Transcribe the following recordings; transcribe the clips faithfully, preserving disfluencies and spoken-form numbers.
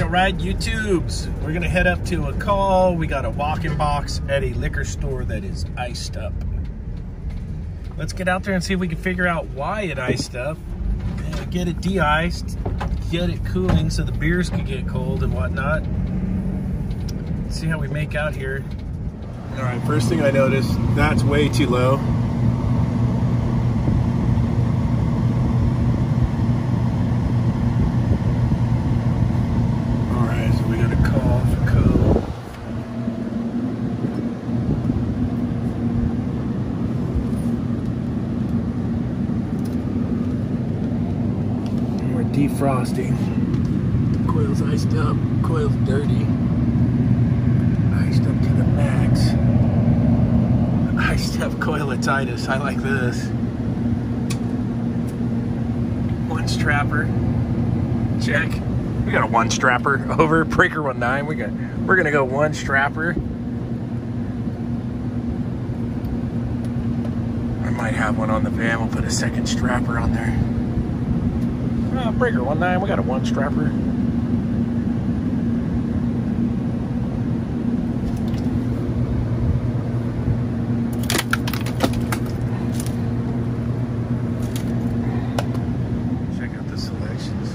Alright, YouTubes, we're gonna head up to a call. We got a walk-in box at a liquor store that is iced up. Let's get out there and see if we can figure out why it iced up. And get it de-iced, get it cooling so the beers can get cold and whatnot. Let's see how we make out here. Alright, first thing I noticed, that's way too low. Defrosting. Coil's iced up. Coil's dirty. Iced up to the max. Iced up coilatitis. I like this. One strapper. Check. We got a one strapper over breaker one nine. We got. We're gonna go one strapper. I might have one on the van. We'll put a second strapper on there. Uh, breaker one nine, we got a one strapper. Check out the selections.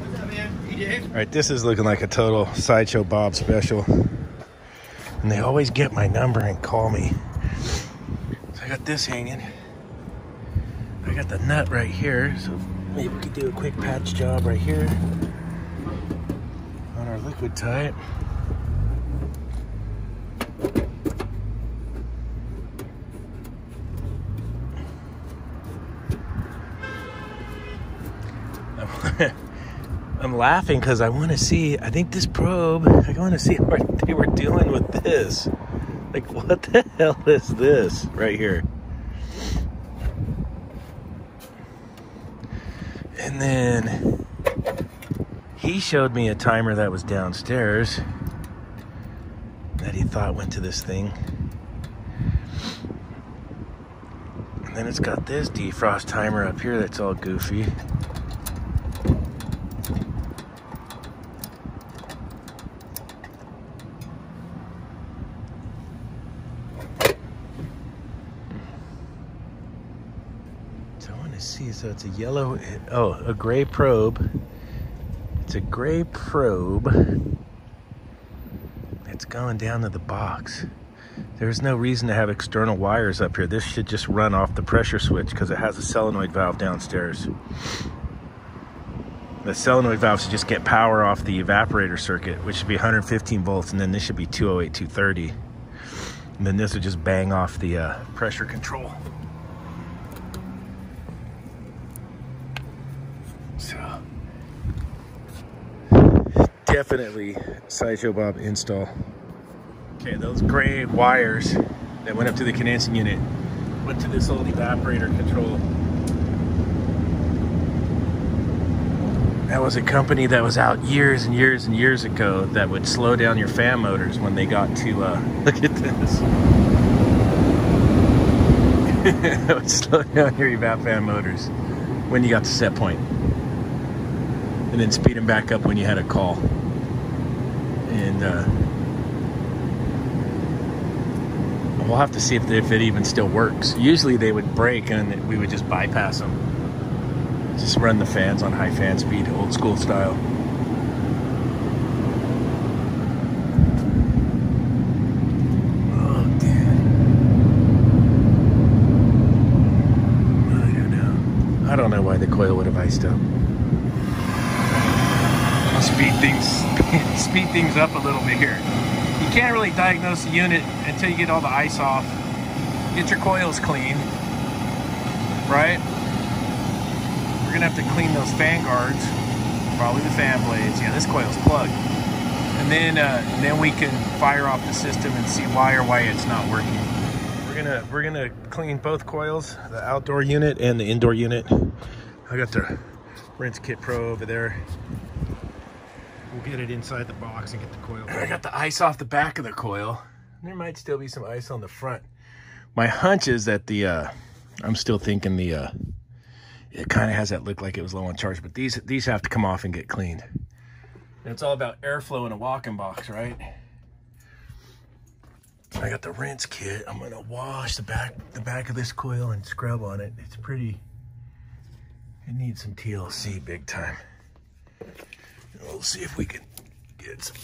What's up, man? All right, this is looking like a total Sideshow Bob special. And they always get my number and call me. So I got this hanging. I got the nut right here, so maybe we could do a quick patch job right here on our liquid type. I'm laughing because I want to see, I think this probe, I want to see what they were doing with this. Like, what the hell is this right here? And then he showed me a timer that was downstairs that he thought went to this thing. And then it's got this defrost timer up here that's all goofy. See, so it's a yellow, oh, a gray probe. It's a gray probe. It's going down to the box. There's no reason to have external wires up here. This should just run off the pressure switch because it has a solenoid valve downstairs. The solenoid valve should just get power off the evaporator circuit, which should be one hundred fifteen volts, and then this should be two oh eight, two thirty. And then this would just bang off the uh, pressure control. So, definitely Sideshow Bob install. Okay, those gray wires that went up to the condensing unit went to this old evaporator control. That was a company that was out years and years and years ago that would slow down your fan motors when they got to, uh, look at this. That would slow down your evap fan motors when you got to set point. And then speed them back up when you had a call. And uh, we'll have to see if, they, if it even still works. Usually they would break and we would just bypass them. Just run the fans on high fan speed, old school style. Oh, I don't know. I don't know why the coil would have iced up. Speed things, speed things up a little bit here. You can't really diagnose the unit until you get all the ice off. Get your coils clean, right? We're gonna have to clean those fan guards, probably the fan blades. Yeah, this coil's plugged. And then, uh, then we can fire off the system and see why or why it's not working. gonna we're gonna clean both coils, the outdoor unit and the indoor unit. I got the rinse kit pro over there. We'll get it inside the box and get the coil. I got the ice off the back of the coil. There might still be some ice on the front. My hunch is that the uh I'm still thinking the uh it kind of has that look like it was low on charge, but these these have to come off and get cleaned. And it's all about airflow in a walk-in box, right? I got the rinse kit. I'm gonna wash the back the back of this coil and scrub on it. It's pretty, it needs some T L C big time. And we'll see if we can get some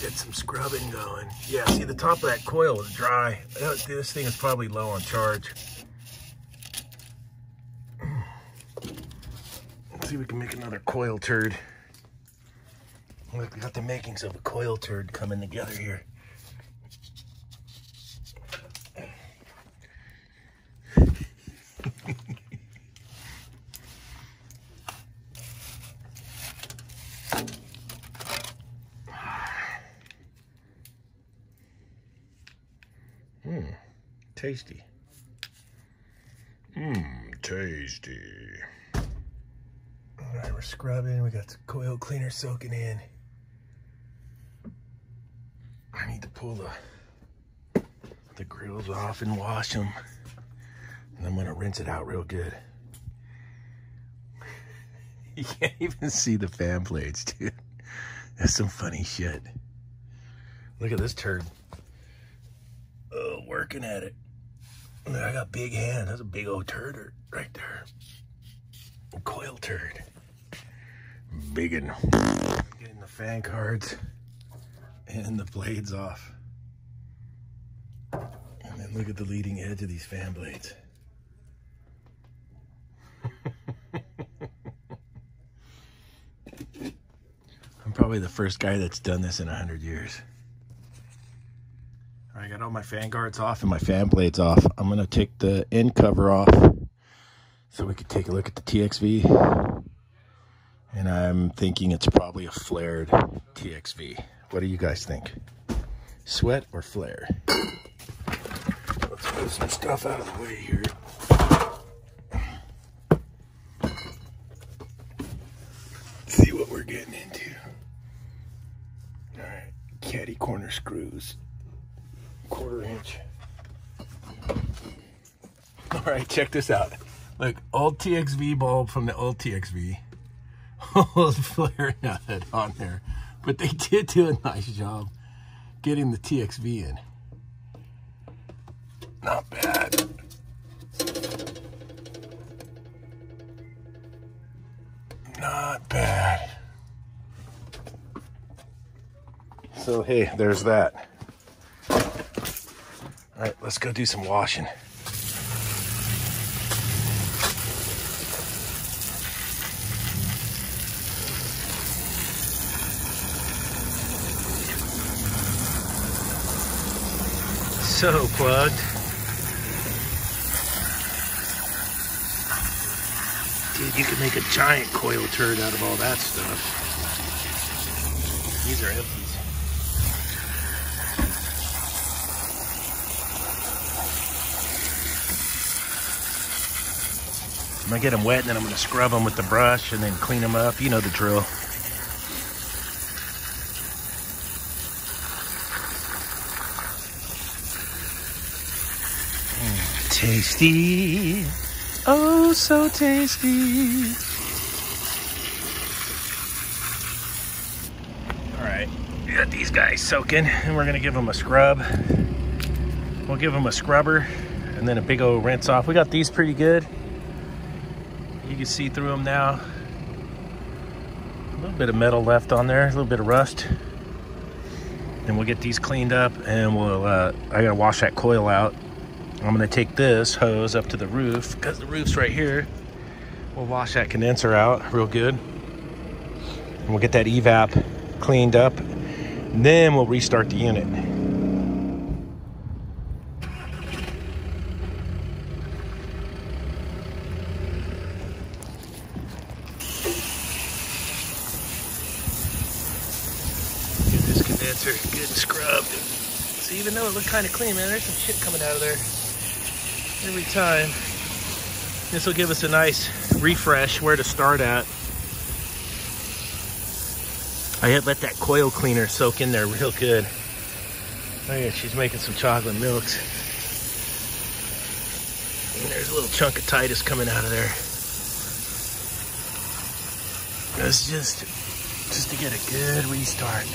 get some scrubbing going. Yeah, see, the top of that coil was dry. This thing is probably low on charge. Let's see if we can make another coil turd. Look, we got the makings of a coil turd coming together here. Mmm, tasty. Mmm, tasty. All right, we're scrubbing. We got the coil cleaner soaking in. I need to pull the, the grills off and wash them. And I'm gonna rinse it out real good. You can't even see the fan blades, dude. That's some funny shit. Look at this turd. Oh, working at it. I got big hand. That's a big old turd right there. A coil turd. Biggin'. Getting the fan cards and the blades off. And then look at the leading edge of these fan blades. I'm probably the first guy that's done this in a hundred years. I got all my fan guards off and my fan blades off. I'm going to take the end cover off so we can take a look at the T X V. And I'm thinking it's probably a flared T X V. What do you guys think? Sweat or flare? Let's move some stuff out of the way here. Let's see what we're getting into. All right, caddy corner screws. Quarter inch. All right, check this out. Look, old T X V bulb from the old T X V. Old flare nut on there. But they did do a nice job getting the T X V in. Not bad. Not bad. So, hey, there's that. All right, let's go do some washing. So plugged. Dude, you can make a giant coil turd out of all that stuff. These are empty. I'm gonna get them wet and then I'm gonna scrub them with the brush and then clean them up. You know the drill. Mm, tasty. Oh, so tasty. All right, we got these guys soaking and we're gonna give them a scrub. We'll give them a scrubber and then a big old rinse off. We got these pretty good. You can see through them now. A little bit of metal left on there, a little bit of rust. Then we'll get these cleaned up and we'll, uh, I gotta wash that coil out. I'm gonna take this hose up to the roof because the roof's right here. We'll wash that condenser out real good. And we'll get that evap cleaned up. And then we'll restart the unit. Good scrub. So even though it looked kind of clean, man, there's some shit coming out of there every time. This will give us a nice refresh where to start at. I had let that coil cleaner soak in there real good. Oh yeah, she's making some chocolate milks. And there's a little chunk of Titus coming out of there. It's just, just to get a good restart.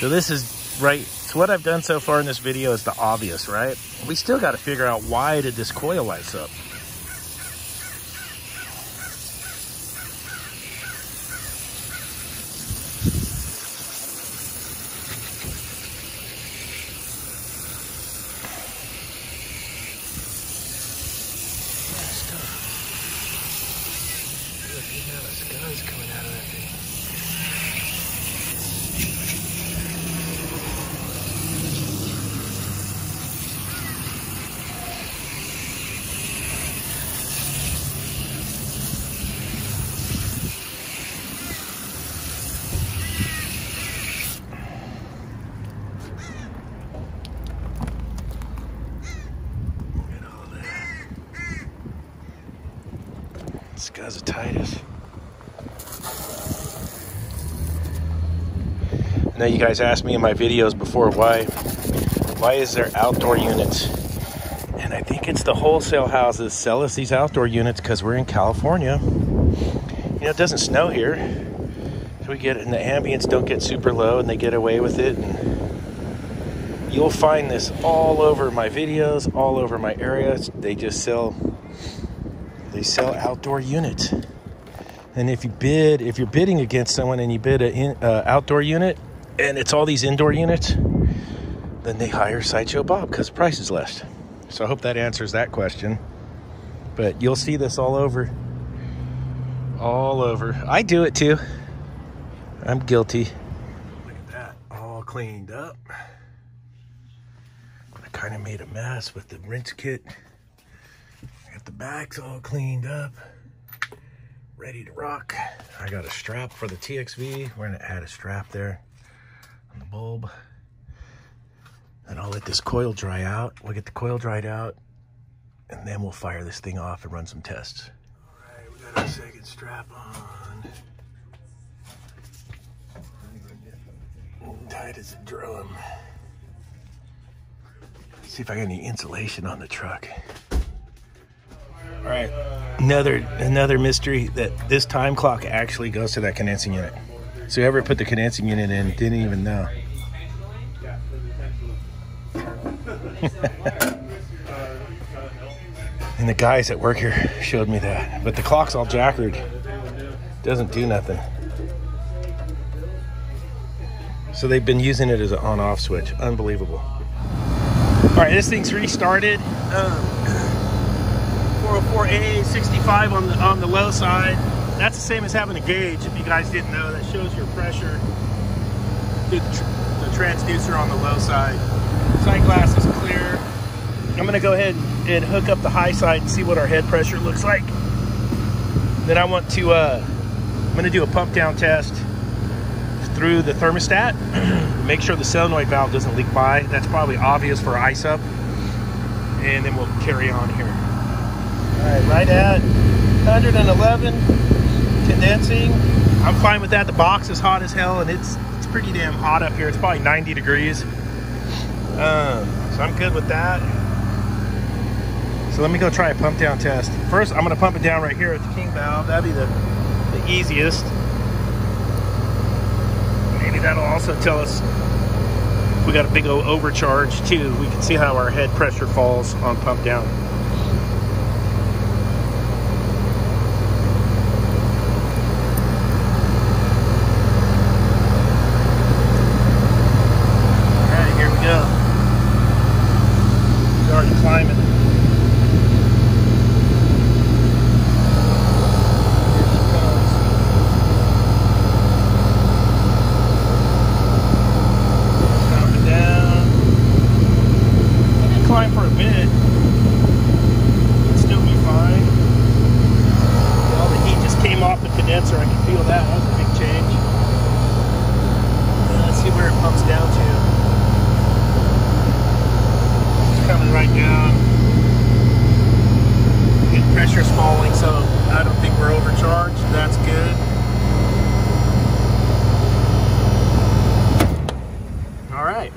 So this is right, so what I've done so far in this video is the obvious, right? We still got to figure out why did this coil lights up. This guy's a Titus. I know you guys asked me in my videos before why why is there outdoor units, and I think it's the wholesale houses sell us these outdoor units because we're in California. You know, it doesn't snow here, so we get and the ambients don't get super low and they get away with it. And you'll find this all over my videos, all over my area. They just sell. They sell outdoor units, and if you bid, if you're bidding against someone and you bid an uh, outdoor unit and it's all these indoor units, then they hire Sideshow Bob because price is less. So I hope that answers that question, but you'll see this all over, all over. I do it too. I'm guilty. Look at that, all cleaned up. I kind of made a mess with the rinse kit. The back's all cleaned up, ready to rock. I got a strap for the T X V. We're gonna add a strap there on the bulb. And I'll let this coil dry out. We'll get the coil dried out, and then we'll fire this thing off and run some tests. All right, we got our second strap on. Tight as a drum. Let's see if I got any insulation on the truck. All right, another another mystery that this time clock actually goes to that condensing unit. So whoever put the condensing unit in didn't even know. And the guys that work here showed me that. But the clock's all jackered. Doesn't do nothing. So they've been using it as an on-off switch. Unbelievable. All right, this thing's restarted. Um, four oh four A, sixty-five on the on the low side. That's the same as having a gauge, if you guys didn't know. That shows your pressure through the, tr the transducer on the low side. Side glass is clear. I'm gonna go ahead and hook up the high side and see what our head pressure looks like. Then I want to, uh, I'm gonna do a pump down test through the thermostat. Make sure the solenoid valve doesn't leak by. That's probably obvious for ice up. And then we'll carry on here. All right, right at one eleven, condensing. I'm fine with that. The box is hot as hell, and it's it's pretty damn hot up here. It's probably ninety degrees. Um, so I'm good with that. So let me go try a pump down test. First, I'm gonna pump it down right here with the king valve. That'd be the, the easiest. Maybe that'll also tell us if we got a big old overcharge too. We can see how our head pressure falls on pump down.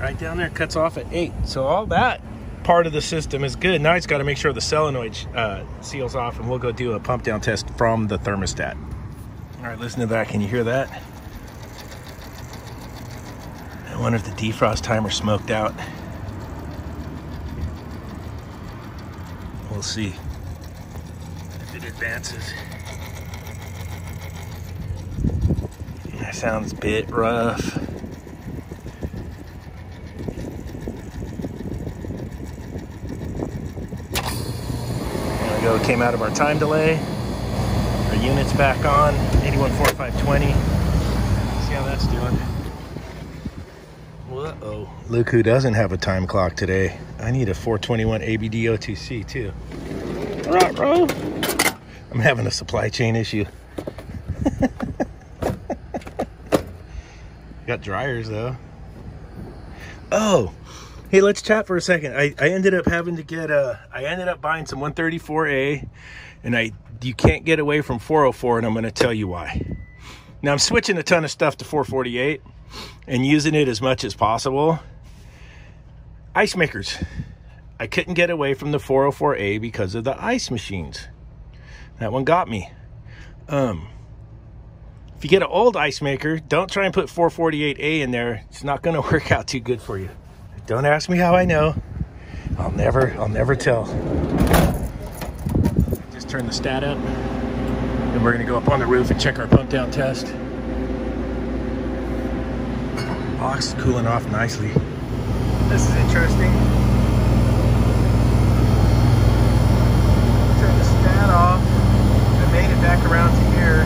right down there, cuts off at eight. So all that part of the system is good. Now I just got to make sure the solenoid uh, seals off, and we'll go do a pump down test from the thermostat. All right, listen to that. Can you hear that? I wonder if the defrost timer smoked out. We'll see if it advances. That sounds a bit rough. There we go, it came out of our time delay. Our unit's back on, eighty-one forty-five twenty. See how that's doing. Whoa, look who doesn't have a time clock today. I need a four twenty-one A B D O two C too. Right, bro. I'm having a supply chain issue. Got dryers though. Oh, hey, let's chat for a second. I, I ended up having to get a, I ended up buying some one thirty-four A, and I, you can't get away from four oh four, and I'm going to tell you why. Now I'm switching a ton of stuff to four forty-eight and using it as much as possible. Ice makers. I couldn't get away from the four oh four A because of the ice machines. That one got me. Um, if you get an old ice maker, don't try and put four forty-eight A in there. It's not going to work out too good for you. Don't ask me how I know. I'll never, I'll never tell. Just turn the stat up, and we're going to go up on the roof and check our pump down test. Ox cooling off nicely. This is interesting. Turn the stat off. I made it back around to here.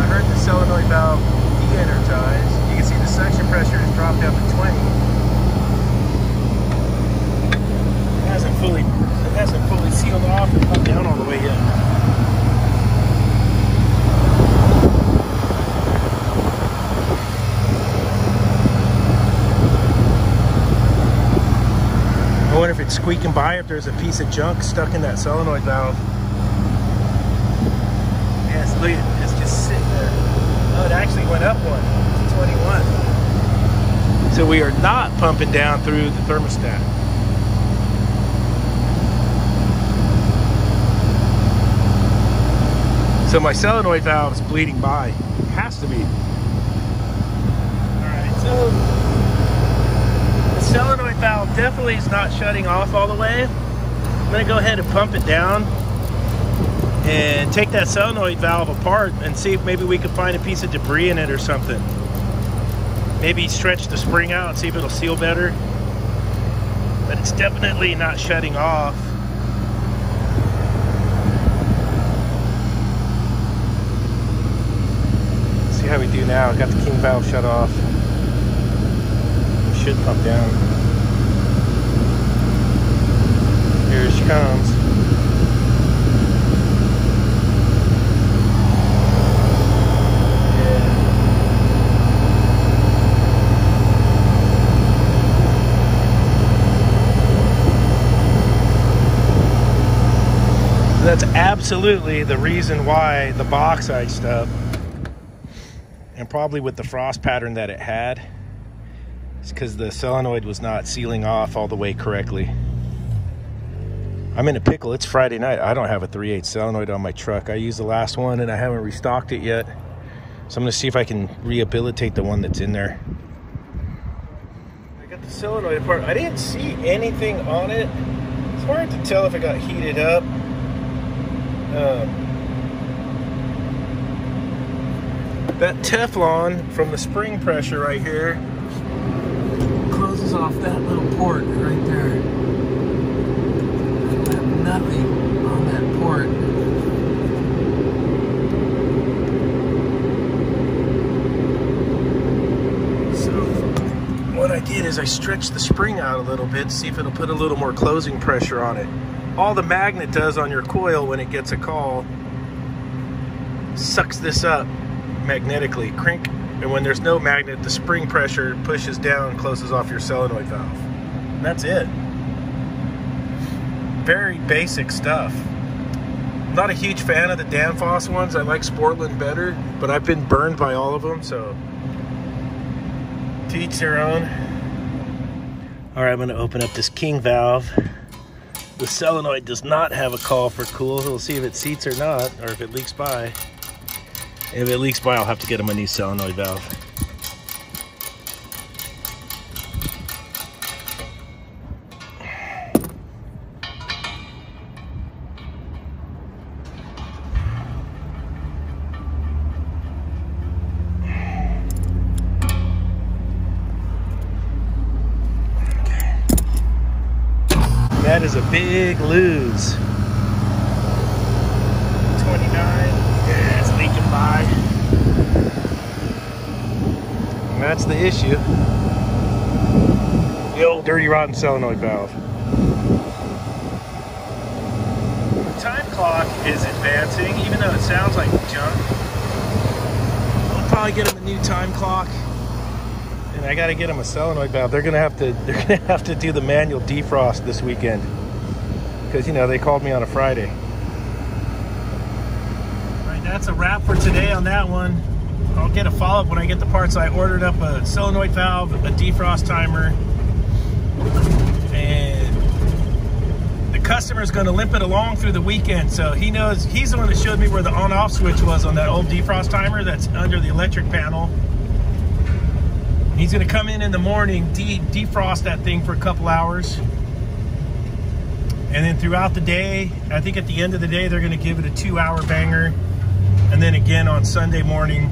I heard the solenoid valve de-energize. You can see the suction pressure has dropped down to twenty. It hasn't fully, it hasn't fully sealed off and come down all the way yet. I wonder if it's squeaking by, if there's a piece of junk stuck in that solenoid valve. Yes, look, it's just sitting there. Oh, it actually went up one to twenty-one. So we are not pumping down through the thermostat. So my solenoid valve is bleeding by. It has to be. All right, so solenoid valve definitely is not shutting off all the way. I'm gonna go ahead and pump it down and take that solenoid valve apart and see if maybe we can find a piece of debris in it or something. Maybe stretch the spring out and see if it'll seal better. But it's definitely not shutting off. Let's see how we do now. I got the king valve shut off. Should pump down. Here she comes. Yeah. That's absolutely the reason why the box iced up, and probably with the frost pattern that it had. It's because the solenoid was not sealing off all the way correctly. I'm in a pickle. It's Friday night. I don't have a three eighths solenoid on my truck. I used the last one, and I haven't restocked it yet. So I'm going to see if I can rehabilitate the one that's in there. I got the solenoid apart. I didn't see anything on it. It's hard to tell if it got heated up. Um, that Teflon from the spring pressure right here closes off that little port right there. I have nothing on that port. So what I did is I stretched the spring out a little bit to see if it'll put a little more closing pressure on it. All the magnet does on your coil when it gets a call, sucks this up magnetically, crank. And when there's no magnet, the spring pressure pushes down and closes off your solenoid valve. And that's it. Very basic stuff. I'm not a huge fan of the Danfoss ones. I like Sportland better, but I've been burned by all of them, so To each their own. All right, I'm gonna open up this king valve. The solenoid does not have a call for cool. We'll see if it seats or not, or if it leaks by. If it leaks by, I'll have to get him a new solenoid valve. That is a big lose. twenty-nine, yeah, it's leaking by. And that's the issue. The old dirty rotten solenoid valve. The time clock is advancing, even though it sounds like junk. We'll probably get him a new time clock. And I gotta get them a solenoid valve. They're gonna have to. They're gonna have to do the manual defrost this weekend, because you know they called me on a Friday. All right, that's a wrap for today on that one. I'll get a follow-up when I get the parts. I ordered up a solenoid valve, a defrost timer, and the customer's gonna limp it along through the weekend. So he knows. He's the one that showed me where the on-off switch was on that old defrost timer that's under the electric panel. He's gonna come in in the morning, de defrost that thing for a couple hours. And then throughout the day, I think at the end of the day, they're gonna give it a two hour banger. And then again on Sunday morning,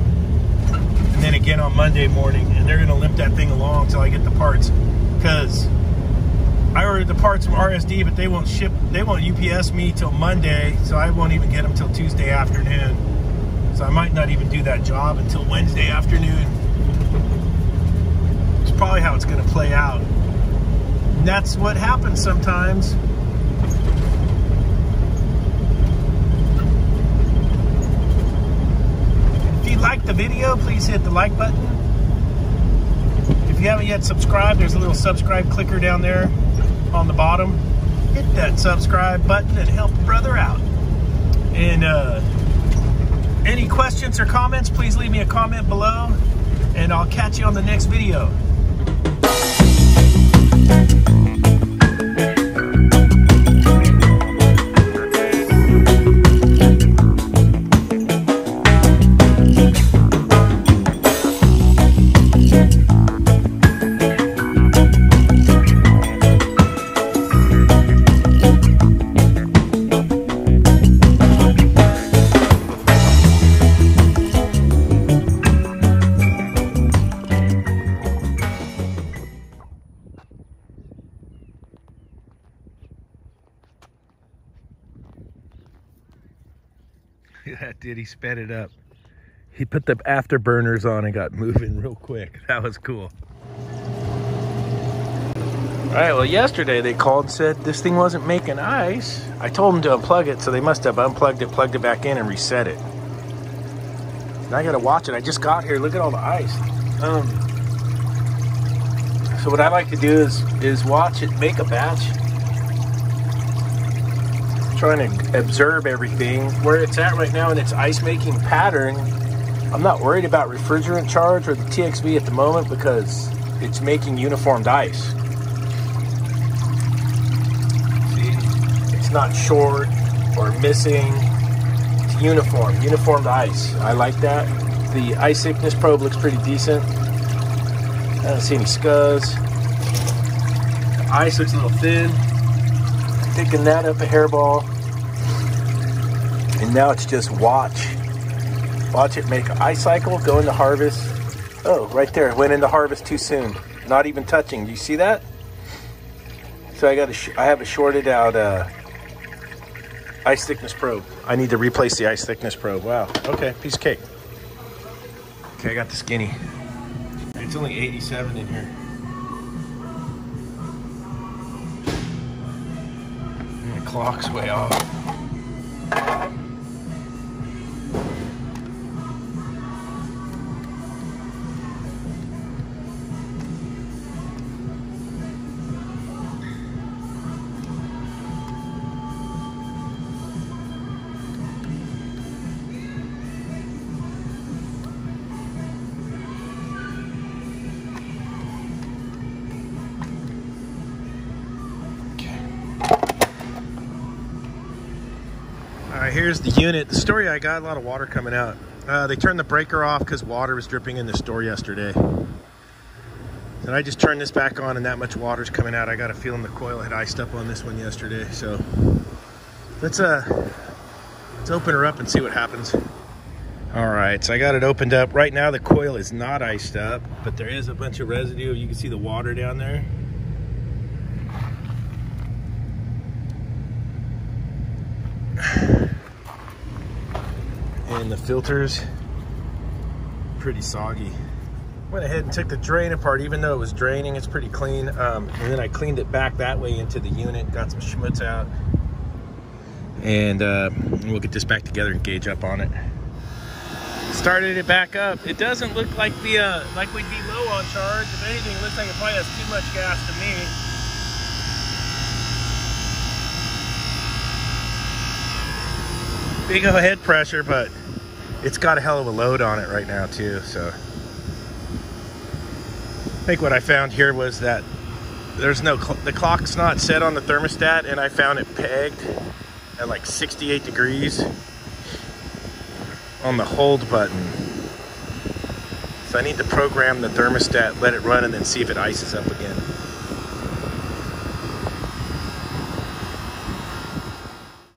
and then again on Monday morning. And they're gonna limp that thing along till I get the parts. Cause I ordered the parts from R S D, but they won't ship, they won't U P S me till Monday. So I won't even get them till Tuesday afternoon. So I might not even do that job until Wednesday afternoon. Probably how it's going to play out. And that's what happens sometimes. If you like the video, please hit the like button. If you haven't yet subscribed, there's a little subscribe clicker down there on the bottom. Hit that subscribe button and help brother out. And uh, any questions or comments, please leave me a comment below, and I'll catch you on the next video. That did, he sped it up. He put the afterburners on and got moving real quick. That was cool. All right, well, yesterday they called and said this thing wasn't making ice. I told them to unplug it, so they must have unplugged it, plugged it back in, and reset it. Now I gotta watch it. I just got here. Look at all the ice. Um, so what I like to do is, is watch it make a batch. Trying to observe everything where it's at right now in its ice making pattern. I'm not worried about refrigerant charge or the T X V at the moment because it's making uniformed ice. See, it's not short or missing. It's uniform, uniformed ice. I like that. The ice thickness probe looks pretty decent. I don't see any scuds. The ice looks a little thin. Picking that up a hairball, and now it's just watch watch it make an ice cycle, go into harvest. Oh, right there, it went into harvest too soon, not even touching. Do you see that? So I got a I have a shorted out uh, ice thickness probe. I need to replace the ice thickness probe. Wow, okay, piece of cake. Okay, I got the skinny. It's only eighty-seven in here. Clock's way off. right, here's the unit. The story I got, a lot of water coming out. Uh, they turned the breaker off because water was dripping in the store yesterday. And I just turned this back on and that much water's coming out. I got a feeling the coil had iced up on this one yesterday. So let's, uh, let's open her up and see what happens. All right, so I got it opened up. Right now the coil is not iced up, but there is a bunch of residue. You can see the water down there. And the filter's pretty soggy. Went ahead and took the drain apart. Even though it was draining, it's pretty clean. Um, and then I cleaned it back that way into the unit, got some schmutz out. And uh, we'll get this back together and gauge up on it. Started it back up. It doesn't look like the uh, like we'd be low on charge. If anything, it looks like it probably has too much gas to me. Big head pressure, but it's got a hell of a load on it right now too. So I think what I found here was that there's no cl the clock's not set on the thermostat, and I found it pegged at like sixty-eight degrees on the hold button. So I need to program the thermostat, let it run, and then see if it ices up again.